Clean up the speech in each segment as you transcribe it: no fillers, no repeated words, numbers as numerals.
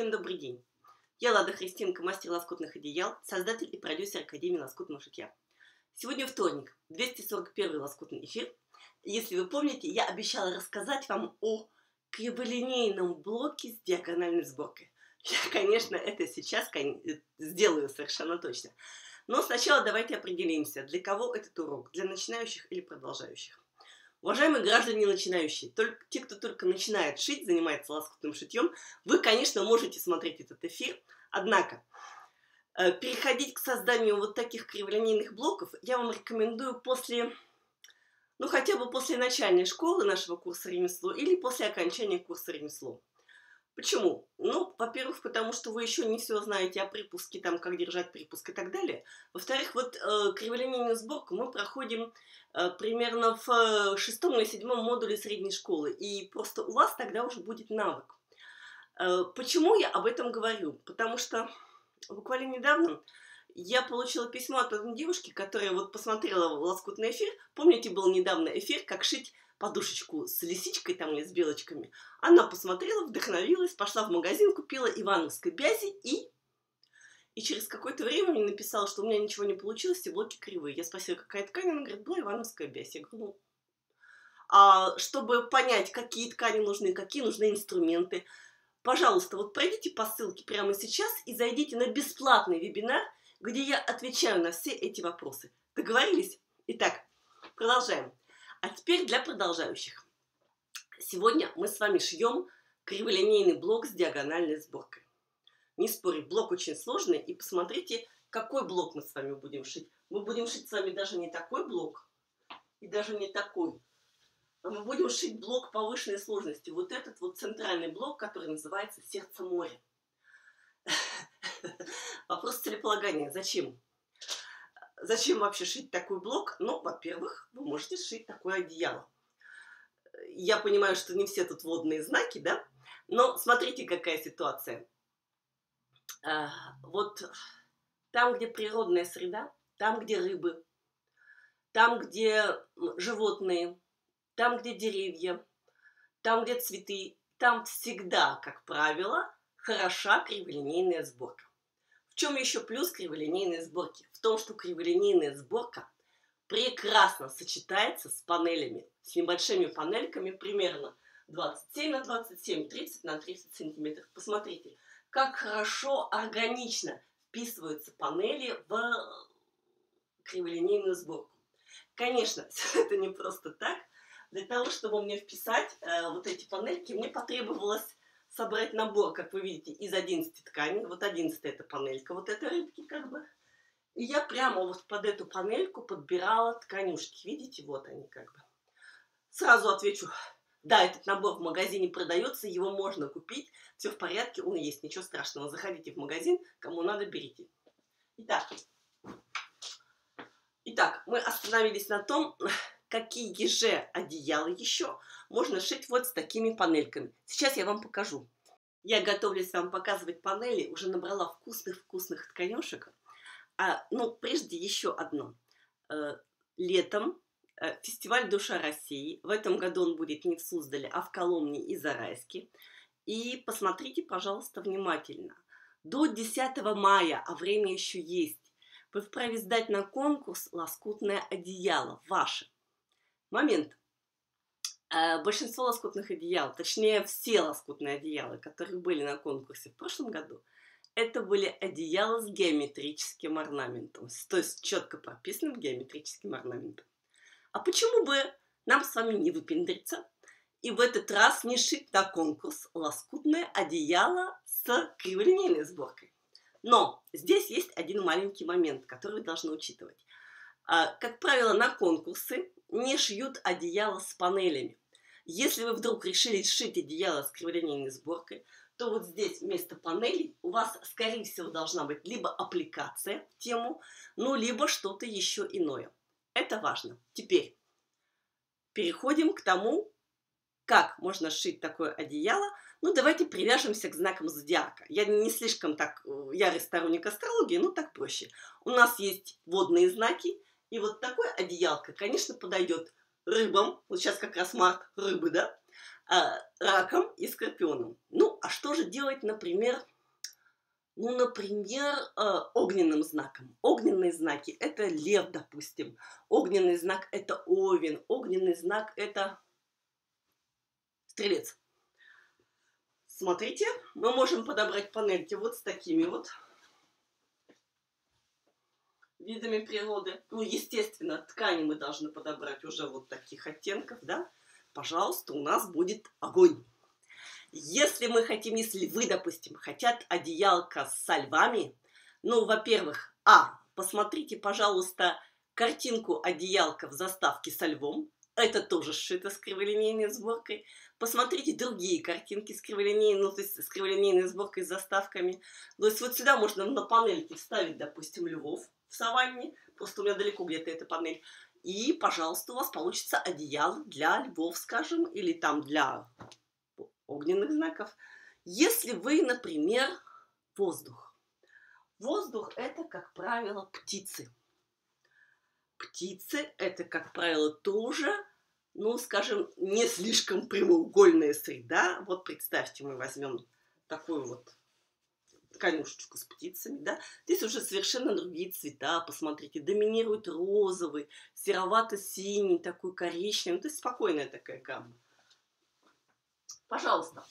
Всем добрый день! Я Лада Христенко, мастер лоскутных одеял, создатель и продюсер Академии лоскутного шитья. Сегодня вторник, 241-й лоскутный эфир. Если вы помните, я обещала рассказать вам о криволинейном блоке с диагональной сборкой. Я, конечно, это сейчас сделаю совершенно точно. Но сначала давайте определимся, для кого этот урок, для начинающих или продолжающих. Уважаемые граждане начинающие, те, кто только начинает шить, занимается лоскутным шитьем, вы, конечно, можете смотреть этот эфир. Однако, переходить к созданию вот таких криволинейных блоков я вам рекомендую после, хотя бы после начальной школы нашего курса ремесло или после окончания курса ремесло. Почему? Во-первых, потому что вы еще не все знаете о припуске, как держать припуск и так далее. Во-вторых, криволинейную сборку мы проходим примерно в 6-м или 7-м модуле средней школы. И просто у вас тогда уже будет навык. Почему я об этом говорю? Потому что буквально недавно я получила письмо от одной девушки, которая посмотрела лоскутный эфир. Помните, был недавно эфир «Как шить подушечку с лисичкой или с белочками». Она посмотрела, вдохновилась, пошла в магазин, купила ивановской бязи и через какое-то время мне написала, что у меня ничего не получилось, и блоки кривые. Я спросила, какая ткань? Она говорит, была ивановская бязь. Я говорю, чтобы понять, какие ткани нужны, какие нужны инструменты, пожалуйста, пройдите по ссылке прямо сейчас и зайдите на бесплатный вебинар, где я отвечаю на все эти вопросы. Договорились? Итак, продолжаем. А теперь для продолжающих. Сегодня мы с вами шьем криволинейный блок с диагональной сборкой. Не спорю, блок очень сложный, и посмотрите, какой блок мы с вами будем шить. Мы будем шить с вами даже не такой блок, и даже не такой. Мы будем шить блок повышенной сложности. Вот этот центральный блок, который называется «Сердце моря». Вопрос целеполагания. Зачем? Зачем вообще шить такой блок? Во-первых, вы можете шить такое одеяло. Я понимаю, что не все тут водные знаки, да? Но смотрите, какая ситуация. Там, где природная среда, там, где рыбы, там, где животные, там, где деревья, там, где цветы, там всегда, как правило, хороша криволинейная сборка. В чем еще плюс криволинейной сборки? В том, что криволинейная сборка прекрасно сочетается с панелями, с небольшими панельками, примерно 27 на 27, 30 на 30 сантиметров. Посмотрите, как хорошо, органично вписываются панели в криволинейную сборку. Конечно, все это не просто так. Для того, чтобы мне вписать эти панельки, мне потребовалось собрать набор, как вы видите, из 11 тканей. 11 это панелька, это рыбки И я прямо под эту панельку подбирала тканюшки. Видите, они Сразу отвечу, да, этот набор в магазине продается, его можно купить. Все в порядке, он есть, ничего страшного. Заходите в магазин, кому надо, берите. Итак, мы остановились на том, какие же одеяла еще можно шить с такими панельками. Сейчас я вам покажу. Я готовлюсь вам показывать панели, уже набрала вкусных-вкусных тканюшек. Прежде еще одно. Летом фестиваль «Душа России». В этом году он будет не в Суздале, а в Коломне и Зарайске. И посмотрите, пожалуйста, внимательно. До 10 мая, а время еще есть, вы вправе сдать на конкурс лоскутное одеяло ваше. Момент. Большинство лоскутных одеял, точнее все лоскутные одеяла, которые были на конкурсе в прошлом году, это были одеяла с геометрическим орнаментом, то есть четко прописанным геометрическим орнаментом. А почему бы нам с вами не выпендриться и в этот раз не шить на конкурс лоскутное одеяло с криволинейной сборкой? Но здесь есть один маленький момент, который вы должны учитывать. Как правило, на конкурсы не шьют одеяло с панелями. Если вы вдруг решили сшить одеяло с криволинейной сборкой, то здесь вместо панелей у вас, скорее всего, должна быть либо аппликация в тему, либо что-то еще иное. Это важно. Теперь переходим к тому, как можно сшить такое одеяло. Давайте привяжемся к знакам зодиака. Я не слишком ярый сторонник астрологии, но так проще. У нас есть водные знаки. И такое одеялко, конечно, подойдет рыбам. Сейчас как раз март, рыбы, да? раком и скорпионом. Ну, а что же делать, например, огненным знаком? Огненные знаки – это лев, допустим. Огненный знак – это овен. Огненный знак – это стрелец. Смотрите, мы можем подобрать панельки вот с такими вот видами природы. Ну, естественно, ткани мы должны подобрать уже вот таких оттенков, да? Пожалуйста, у нас будет огонь. Если мы хотим, если вы, допустим, хотят одеялка со львами, ну, во-первых, посмотрите, пожалуйста, картинку одеялка в заставке со львом. Это тоже сшито с криволинейной сборкой. Посмотрите другие картинки с криволинейной, с криволинейной сборкой с заставками. То есть вот сюда можно на панельке вставить, допустим, львов в саванне. Просто у меня далеко где-то эта панель. И, пожалуйста, у вас получится одеяло для львов, скажем, или там для огненных знаков. Если вы, например, воздух. Воздух – это, как правило, птицы. Птицы – это, как правило, тоже, ну, скажем, не слишком прямоугольная среда. Вот представьте, мы возьмем такую вот конюшечку с птицами, да. Здесь уже совершенно другие цвета, посмотрите. Доминирует розовый, серовато-синий, такой коричневый. Ну, то есть спокойная такая гамма. Пожалуйста,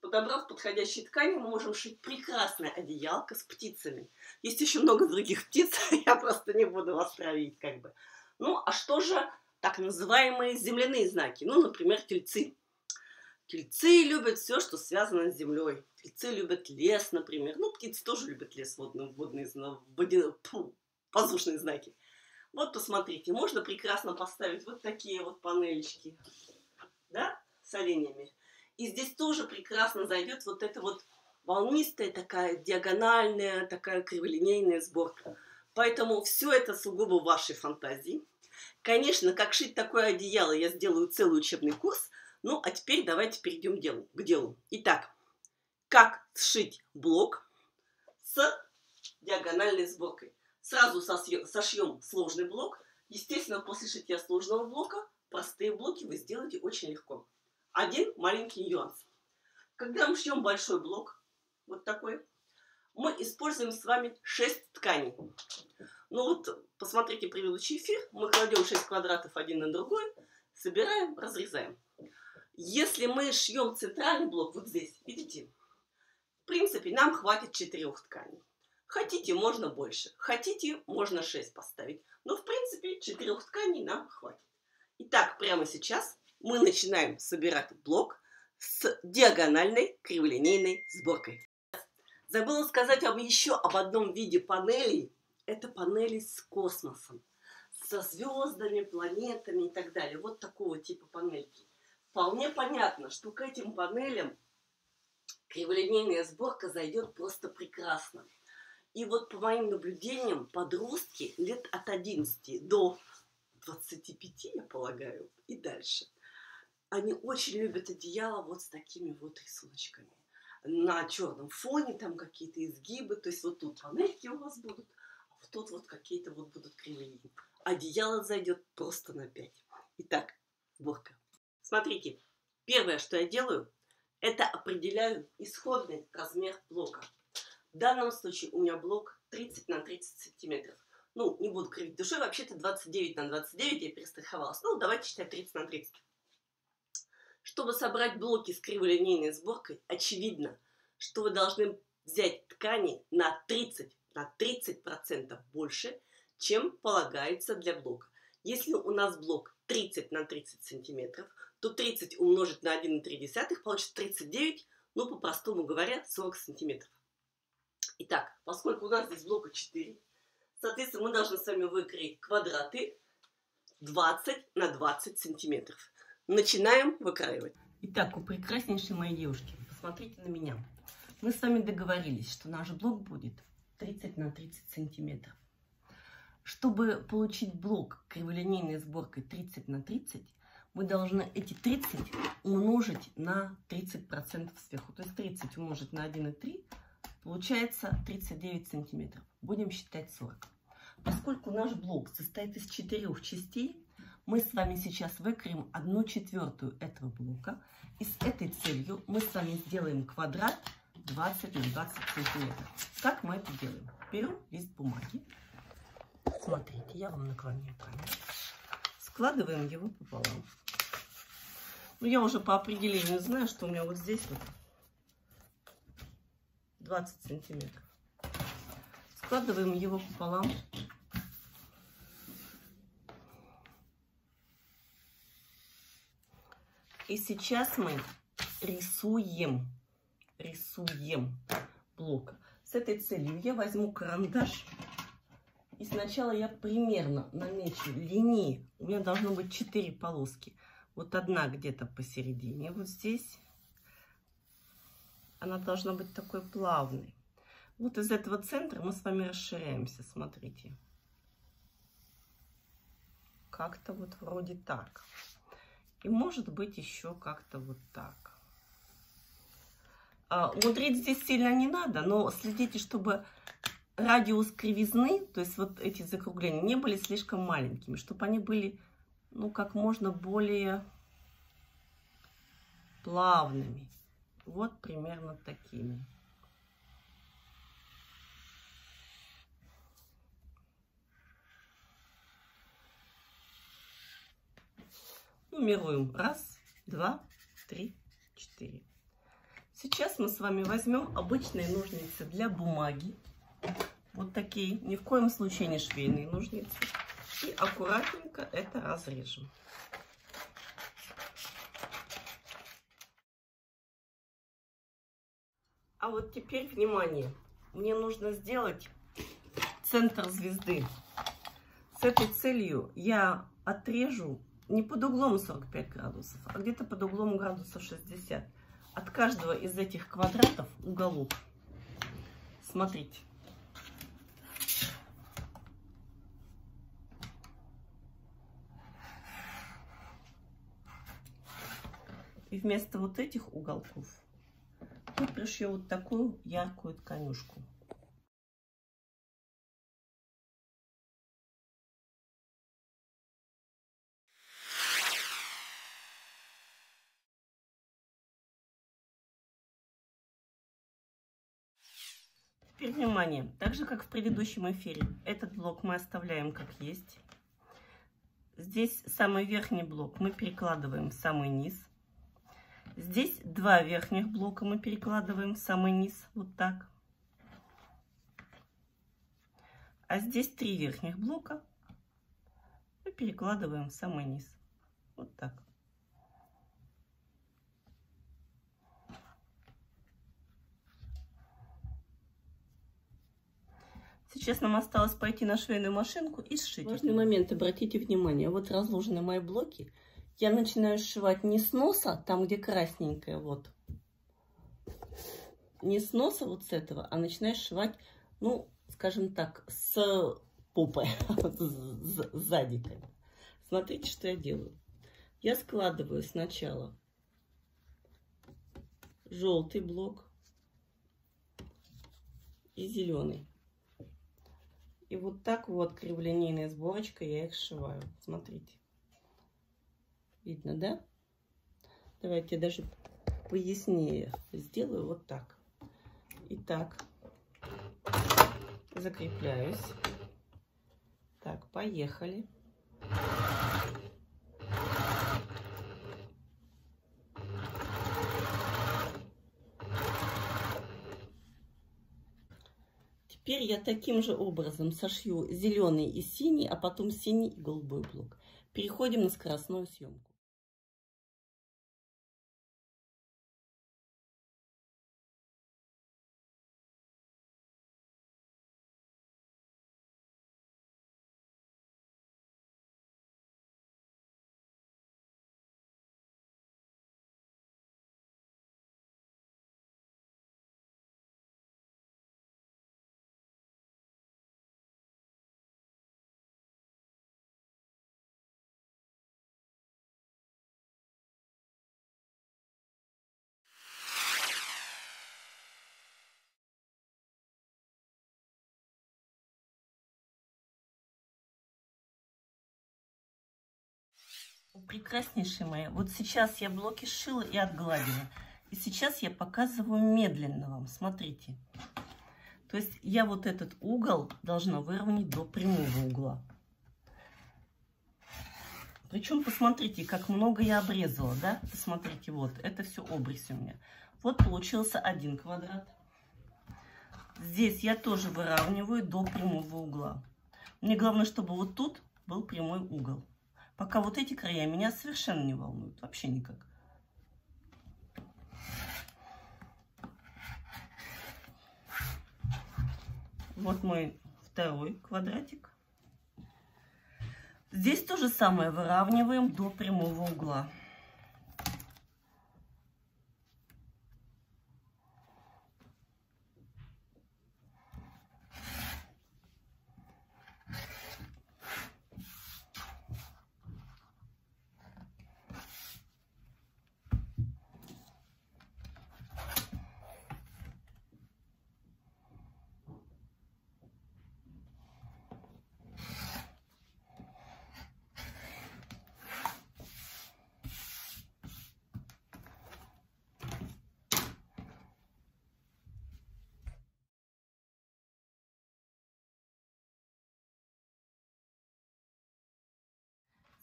подобрав подходящие ткани, мы можем шить прекрасное одеялко с птицами. Есть еще много других птиц, я просто не буду вас травить, как бы. Ну, а что же так называемые земляные знаки? Ну, например, тельцы. Тельцы любят все, что связано с землей. Тельцы любят лес, например. Ну, птицы тоже любят лес, воздушные знаки. Вот, посмотрите, можно прекрасно поставить вот такие вот панельки, да, с оленями. И здесь тоже прекрасно зайдет вот эта вот волнистая такая диагональная, такая криволинейная сборка. Поэтому все это сугубо вашей фантазии. Конечно, как шить такое одеяло, я сделаю целый учебный курс. Ну, а теперь давайте перейдем к делу. Итак, как сшить блок с диагональной сборкой. Сразу сошьем сложный блок. Естественно, после шитья сложного блока простые блоки вы сделаете очень легко. Один маленький нюанс. Когда мы шьем большой блок, вот такой, мы используем с вами 6 тканей. Ну вот, посмотрите предыдущий эфир. Мы кладем 6 квадратов один на другой, собираем, разрезаем. Если мы шьем центральный блок, вот здесь, видите, в принципе, нам хватит 4 тканей. Хотите, можно больше. Хотите, можно 6 поставить. Но, в принципе, 4 тканей нам хватит. Итак, прямо сейчас мы начинаем собирать блок с диагональной криволинейной сборкой. Забыла сказать вам еще об одном виде панелей. Это панели с космосом, со звездами, планетами и так далее. Вот такого типа панельки. Вполне понятно, что к этим панелям криволинейная сборка зайдет просто прекрасно. И вот по моим наблюдениям, подростки лет от 11 до 25, я полагаю, и дальше, они очень любят одеяло вот с такими вот рисунками. На черном фоне там какие-то изгибы. То есть вот тут панельки у вас будут, а вот тут вот какие-то вот будут кривые. Одеяло зайдет просто на 5. Итак, сборка. Смотрите, первое, что я делаю, это определяю исходный размер блока. В данном случае у меня блок 30 на 30 сантиметров. Ну, не буду кривить душой, вообще-то 29 на 29 я перестраховалась. Ну, давайте считать 30 на 30. Чтобы собрать блоки с криволинейной сборкой, очевидно, что вы должны взять ткани на 30% больше, чем полагается для блока. Если у нас блок 30 на 30 сантиметров, то 30 умножить на 1,3 получится 39, ну, по-простому говоря, 40 сантиметров. Итак, поскольку у нас здесь блока 4, соответственно, мы должны с вами выкроить квадраты 20 на 20 сантиметров. Начинаем выкраивать. Итак, у прекраснейшей моей девушки, посмотрите на меня. Мы с вами договорились, что наш блок будет 30 на 30 сантиметров. Чтобы получить блок криволинейной сборкой 30 на 30, мы должны эти 30 умножить на 30% сверху. То есть 30 умножить на 1,3 получается 39 сантиметров. Будем считать 40. Поскольку наш блок состоит из 4 частей, Мы с вами сейчас выкроем 1/4 этого блока. И с этой целью мы с вами сделаем квадрат 20 на 20 сантиметров. Как мы это делаем? Берем лист бумаги. Смотрите, я вам наклоняю камеру. Складываем его пополам. Ну, я уже по определению знаю, что у меня вот здесь вот 20 сантиметров. Складываем его пополам. И сейчас мы рисуем блок. С этой целью я возьму карандаш. И сначала я примерно намечу линии. У меня должно быть 4 полоски. Вот одна где-то посередине, вот здесь. Она должна быть такой плавной. Вот из этого центра мы с вами расширяемся. Смотрите. Как-то вот вроде так. И может быть еще как-то вот так. Мудрить здесь сильно не надо, но следите, чтобы радиус кривизны, то есть вот эти закругления, не были слишком маленькими, чтобы они были, ну, как можно более плавными. Вот примерно такими. Нумеруем 1, 2, 3, 4. Сейчас мы с вами возьмем обычные ножницы для бумаги. Вот такие, ни в коем случае не швейные ножницы. И аккуратненько это разрежем. А вот теперь, внимание, мне нужно сделать центр звезды. С этой целью я отрежу не под углом 45 градусов, а где-то под углом градусов 60. От каждого из этих квадратов уголок. Смотрите. И вместо вот этих уголков я пришью вот такую яркую тканюшку. Теперь внимание, так же как в предыдущем эфире, этот блок мы оставляем как есть. Здесь самый верхний блок мы перекладываем в самый низ. Здесь 2 верхних блока мы перекладываем в самый низ, вот так. А здесь 3 верхних блока мы перекладываем в самый низ, вот так. Сейчас нам осталось пойти на швейную машинку и сшить. Важный момент, обратите внимание, вот разложены мои блоки. Я начинаю сшивать не с носа, там где красненькое, вот. Не с носа вот с этого, а начинаю сшивать, ну, скажем так, с попой, сзади. Смотрите, что я делаю. Я складываю сначала желтый блок и зеленый. И вот так вот криволинейной сборочкой я их сшиваю. Смотрите. Видно, да? Давайте я даже пояснее сделаю вот так. Итак, закрепляюсь. Так, поехали. Теперь я таким же образом сошью зеленый и синий, а потом синий и голубой блок. Переходим на скоростную съемку. Прекраснейшие мои, вот сейчас я блоки сшила и отгладила. И сейчас я показываю медленно вам, смотрите. То есть я вот этот угол должна выровнять до прямого угла. Причем, посмотрите, как много я обрезала, да? Посмотрите, вот, это все обрез у меня. Вот получился один квадрат. Здесь я тоже выравниваю до прямого угла. Мне главное, чтобы вот тут был прямой угол. Пока вот эти края меня совершенно не волнуют, вообще никак. Вот мой второй квадратик. Здесь то же самое, выравниваем до прямого угла.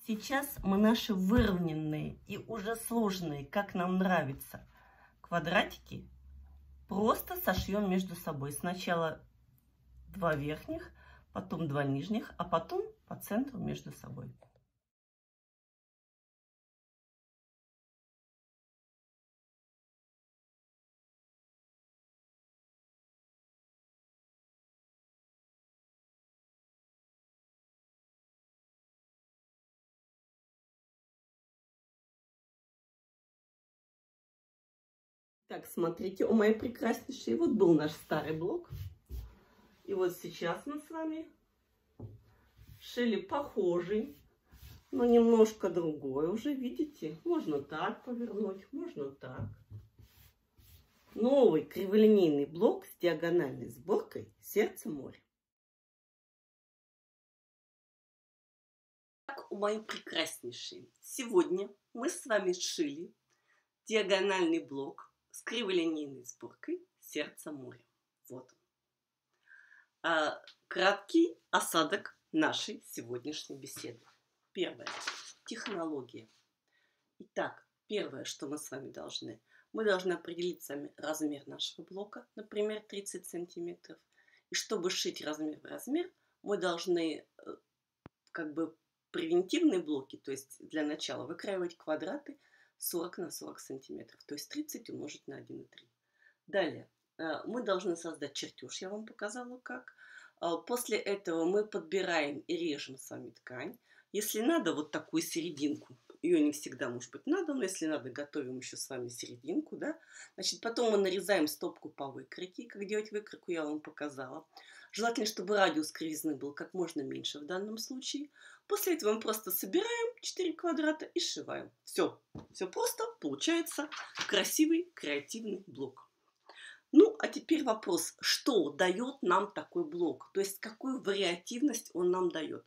Сейчас мы наши выровненные и уже сложные, как нам нравится, квадратики просто сошьем между собой. Сначала два верхних, потом два нижних, а потом по центру между собой. Так, смотрите, о мои прекраснейшие, вот был наш старый блок. И вот сейчас мы с вами шили похожий, но немножко другой уже, видите? Можно так повернуть, можно так. Новый криволинейный блок с диагональной сборкой «Сердце моря». Так, о мои прекраснейшие, сегодня мы с вами шили диагональный блок с криволинейной сборкой «Сердце моря». Вот он. Краткий осадок нашей сегодняшней беседы. Первое. Технология. Итак, первое, что мы с вами должны. Мы должны определить с вами размер нашего блока, например, 30 сантиметров. И чтобы шить размер в размер, мы должны как бы превентивные блоки, то есть для начала выкраивать квадраты, 40 на 40 сантиметров, то есть 30 умножить на 1,3. Далее, мы должны создать чертеж, я вам показала как. После этого мы подбираем и режем с вами ткань. Если надо, вот такую серединку, ее не всегда может быть надо, но если надо, готовим еще с вами серединку, да. Значит, потом мы нарезаем стопку по выкройке. Как делать выкройку, я вам показала. Желательно, чтобы радиус кривизны был как можно меньше в данном случае. После этого мы просто собираем 4 квадрата и сшиваем. Все. Все просто. Получается красивый креативный блок. Ну, а теперь вопрос, что дает нам такой блок? То есть, какую вариативность он нам дает?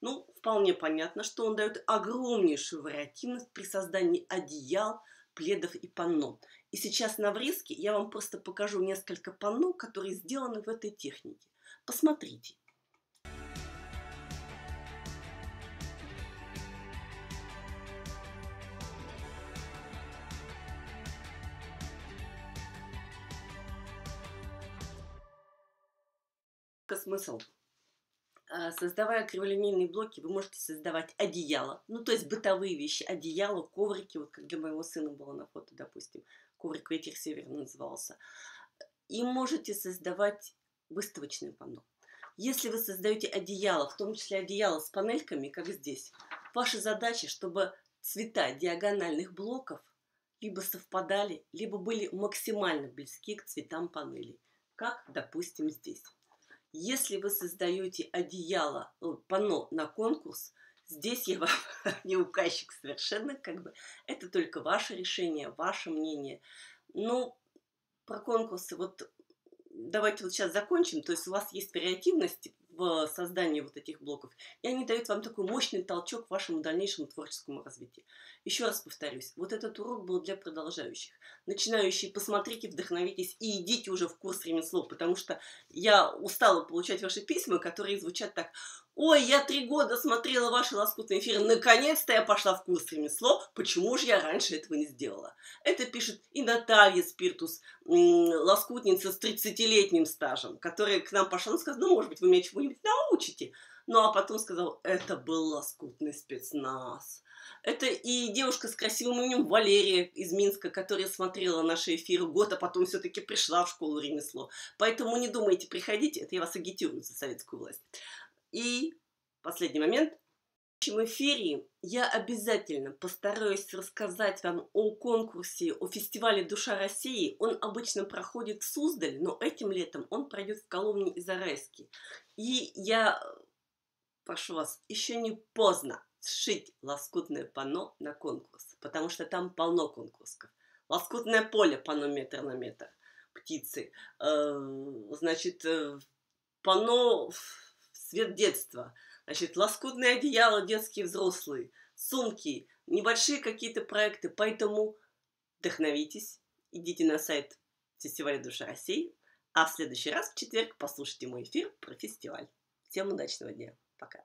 Ну, вполне понятно, что он дает огромнейшую вариативность при создании одеял, пледов и панно. И сейчас на врезке я вам просто покажу несколько панно, которые сделаны в этой технике. Посмотрите. Смысл. Создавая криволинейные блоки, вы можете создавать одеяло, ну то есть бытовые вещи, одеяло, коврики, вот как для моего сына было на фото, допустим, коврик «Ветер северный» назывался, и можете создавать выставочные панно. Если вы создаете одеяло, в том числе одеяло с панельками, как здесь, ваша задача, чтобы цвета диагональных блоков либо совпадали, либо были максимально близки к цветам панелей, как, допустим, здесь. Если вы создаете одеяло, панно на конкурс, здесь я вам не указчик совершенно, как бы, это только ваше решение, ваше мнение. Но про конкурсы, вот давайте вот сейчас закончим, то есть у вас есть вариативность в создании вот этих блоков, и они дают вам такой мощный толчок вашему дальнейшему творческому развитию. Еще раз повторюсь, вот этот урок был для продолжающих. Начинающие, посмотрите, вдохновитесь и идите уже в курс ремеслов, потому что я устала получать ваши письма, которые звучат так: «Ой, я 3 года смотрела ваши лоскутные эфиры, наконец-то я пошла в курс ремесло, почему же я раньше этого не сделала?» Это пишет и Наталья Спиртус, лоскутница с 30-летним стажем, которая к нам пошла, ну, сказала: «Ну, может быть, вы меня чему-нибудь научите?» Ну, а потом сказала: «Это был лоскутный спецназ». Это и девушка с красивым именем Валерия из Минска, которая смотрела наши эфиры год, а потом все-таки пришла в школу ремесло. Поэтому не думайте, приходите, это я вас агитирую за советскую власть. И последний момент. В следующем эфире я обязательно постараюсь рассказать вам о конкурсе, о фестивале «Душа России». Он обычно проходит в Суздале, но этим летом он пройдет в Коломне и Зарайске. И я прошу вас, еще не поздно сшить лоскутное панно на конкурс, потому что там полно конкурсов. Лоскутное поле, панно метр на метр, птицы, значит, панно «Свет детства», значит, лоскутные одеяла детские, взрослые, сумки, небольшие какие-то проекты. Поэтому вдохновитесь, идите на сайт фестиваля «Душа России», а в следующий раз, в четверг, послушайте мой эфир про фестиваль. Всем удачного дня. Пока.